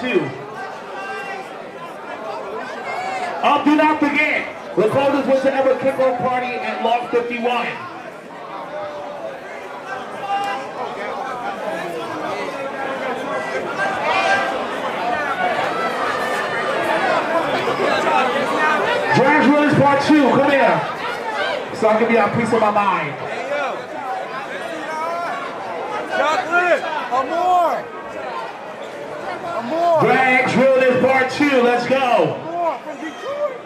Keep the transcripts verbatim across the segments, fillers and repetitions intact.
two. Up do not forget, Laporta's was the ever kickoff party at Lock fifty-one. Drags Runners Part two, come here. So I can be a piece of my mind. Hey, yo. Chocolate, Amore. Amore. Drags Runners Part two, let's go. Amore from Detroit.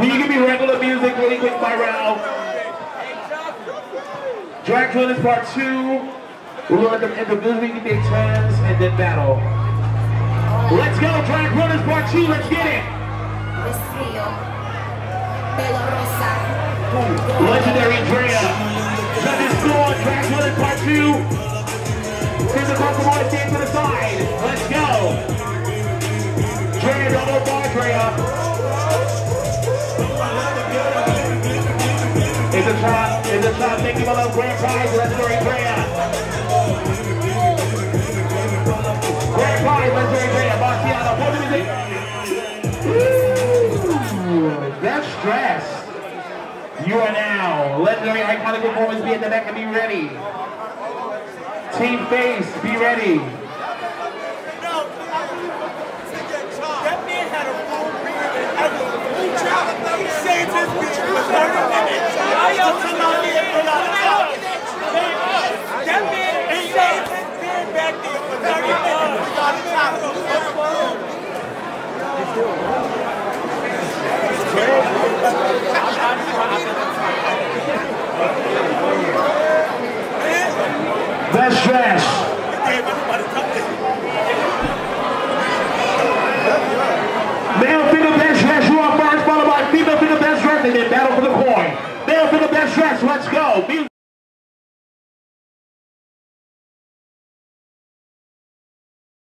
Will you give me regular music really quick, my round? Drags Runners Part two. We're going to let them individually give their turns and then battle. Let's go, Drags Runners Part two, let's get it. Legendary Drea. Shut this door, Drags Runners Part two. Here's a couple more stand to the side. Let's go. Drea, double bar Drea. It's a try, it's a try. Thank you for the grand prize, Legendary Drea. Grand prize, Legendary Drea. Marciano, what do you think? That's stress. You are now. Legendary iconic performance. Be at the back and be ready. Team Face, be ready. That man had a full beard and everything. He saved his beard for thirty minutes. That man saved his beard back there for thirty minutes. That's trash. Male for the best dress. You are first, followed by female for the best dress, and then battle for the coin. Male for the best dress. Let's go.